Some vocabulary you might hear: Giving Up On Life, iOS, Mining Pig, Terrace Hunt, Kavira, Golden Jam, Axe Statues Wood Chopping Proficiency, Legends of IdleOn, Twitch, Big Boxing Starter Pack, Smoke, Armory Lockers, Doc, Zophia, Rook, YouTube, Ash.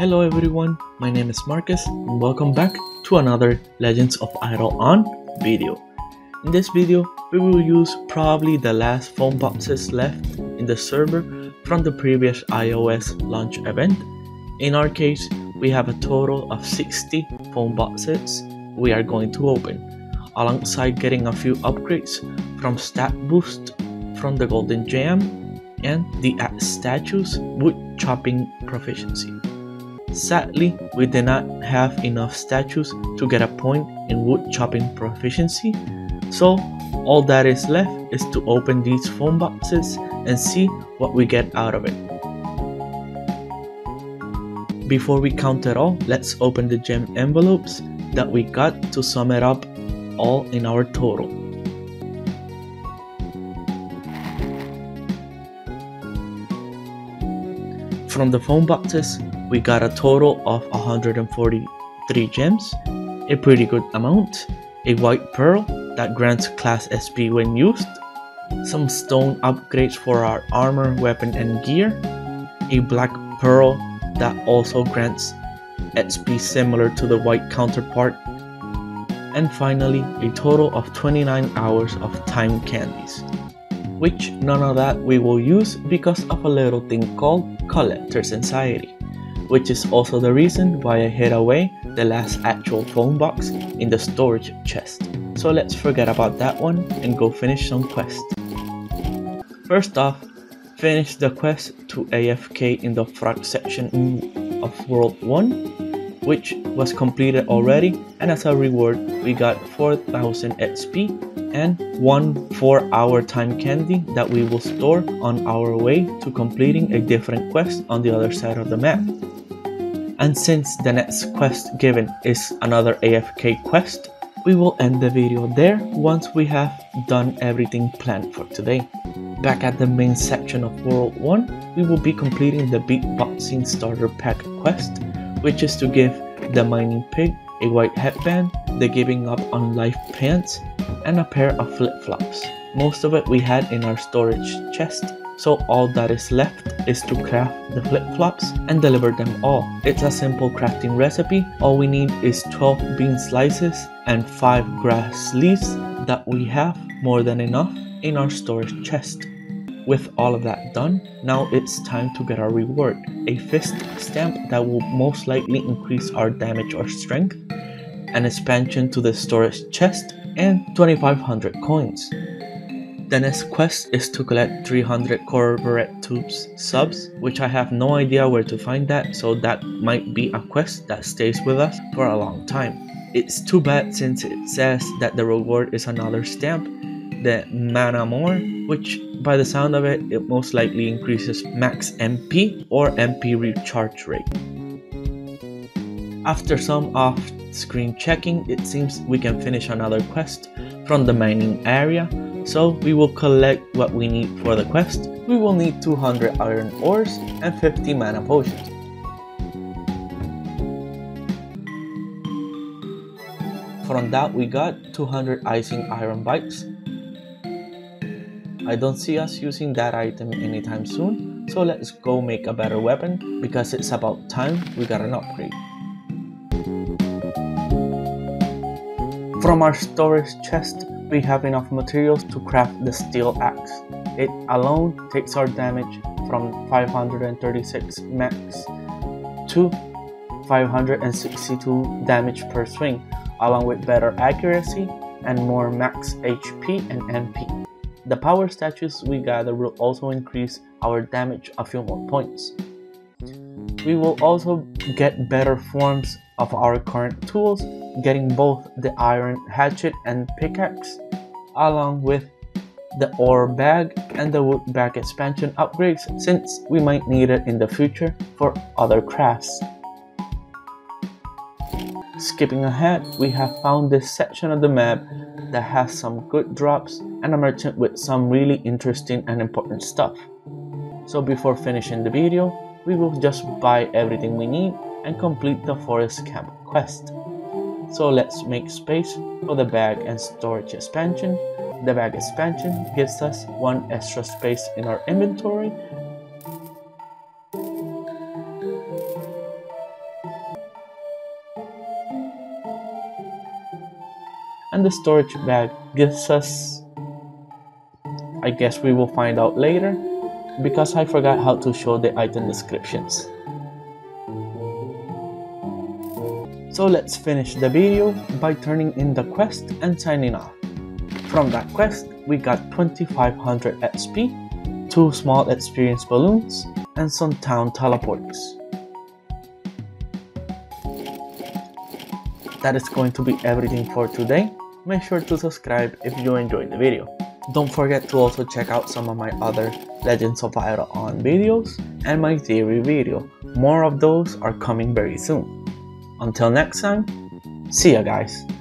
Hello everyone, my name is Marcus and welcome back to another Legends of IdleOn video. In this video, we will use probably the last phone boxes left in the server from the previous iOS launch event. In our case, we have a total of 60 phone boxes we are going to open, alongside getting a few upgrades from Stat Boost, from the Golden Jam, and the Axe Statues Wood Chopping Proficiency. Sadly, we did not have enough statues to get a point in Wood Chopping Proficiency, so all that is left is to open these phone boxes and see what we get out of it. Before we count it all, let's open the gem envelopes that we got to sum it up all in our total. From the phone boxes, we got a total of 143 gems, a pretty good amount, a white pearl that grants class SP when used, some stone upgrades for our armor, weapon and gear, a black pearl that also grants SP similar to the white counterpart, and finally a total of 29 hours of time candies, which none of that we will use because of a little thing called collector's anxiety, which is also the reason why I hid away the last actual phone box in the storage chest. So let's forget about that one and go finish some quests. First off, finish the quest to AFK in the frog section of World 1, which was completed already, and as a reward we got 4000 XP and one 4-hour time candy that we will store on our way to completing a different quest on the other side of the map. And since the next quest given is another AFK quest, we will end the video there once we have done everything planned for today. Back at the main section of World 1, we will be completing the Big Boxing Starter Pack quest, which is to give the Mining Pig a white headband, the Giving Up On Life pants, and a pair of flip-flops. Most of it we had in our storage chest, so all that is left is to craft the flip-flops and deliver them all. It's a simple crafting recipe. All we need is 12 bean slices and 5 grass leaves that we have more than enough in our storage chest. With all of that done, now it's time to get our reward, a fist stamp that will most likely increase our damage or strength, an expansion to the storage chest, and 2500 coins. The next quest is to collect 300 corporate tubes subs, which I have no idea where to find that, so that might be a quest that stays with us for a long time. It's too bad since it says that the reward is another stamp, the mana more, which by the sound of it, it most likely increases max MP or MP recharge rate. After some off-screen checking, it seems we can finish another quest from the mining area, so we will collect what we need for the quest. We will need 200 iron ores and 50 mana potions. From that we got 200 icing iron bites. I don't see us using that item anytime soon, so let's go make a better weapon because it's about time we got an upgrade. From our storage chest, we have enough materials to craft the steel axe. It alone takes our damage from 536 max to 562 damage per swing, along with better accuracy and more max HP and MP. The power statues we gather will also increase our damage a few more points. We will also get better forms of our current tools, getting both the iron hatchet and pickaxe, along with the ore bag and the wood bag expansion upgrades, since we might need it in the future for other crafts. Skipping ahead, we have found this section of the map that has some good drops and a merchant with some really interesting and important stuff. So before finishing the video, we will just buy everything we need and complete the forest camp quest. So let's make space for the bag and storage expansion. The bag expansion gives us one extra space in our inventory. and the storage bag gives us, I guess we will find out later, because I forgot how to show the item descriptions. So let's finish the video by turning in the quest and signing off. From that quest, we got 2500 XP, 2 small experience balloons, and some town teleports. That is going to be everything for today. Make sure to subscribe if you enjoyed the video. Don't forget to also check out some of my other Legends of IdleOn videos and my theory video. More of those are coming very soon. Until next time, see ya guys!